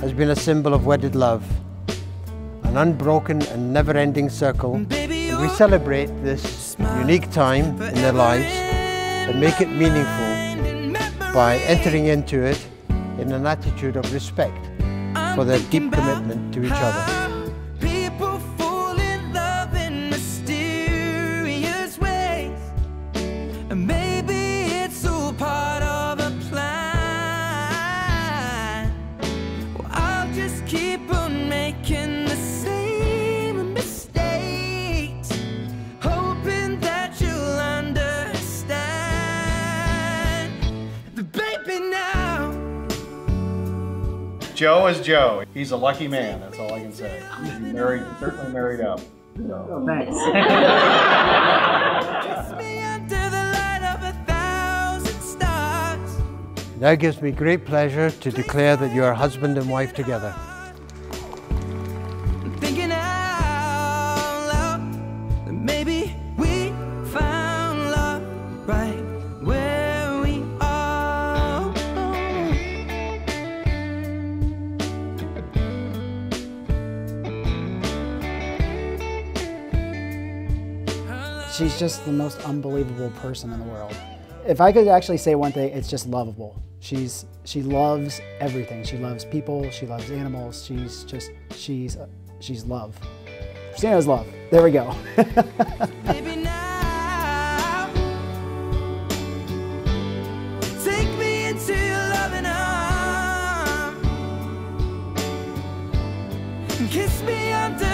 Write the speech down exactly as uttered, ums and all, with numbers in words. has been a symbol of wedded love, an unbroken and never-ending circle. And baby, and we celebrate this unique time in their lives and make it meaningful by entering into it in an attitude of respect for their deep commitment to each other. People fall in love in mysterious ways, and maybe it's all part of a plan. Well, I'll just keep on making the same mistakes, hoping that you'll understand. The baby now. Joe is Joe. He's a lucky man, that's all I can say. He's married, certainly married up. So. Kiss me under the light of a thousand stars. It now gives me great pleasure to declare that you are husband and wife together. I'm thinking out loud that maybe we found love right where we are. She's just the most unbelievable person in the world. If I could actually say one thing, it's just lovable. She's she loves everything. She loves people. She loves animals. She's just she's she's love. Christina's love. There we go. Baby now, take me into your loving arms. Kiss me under.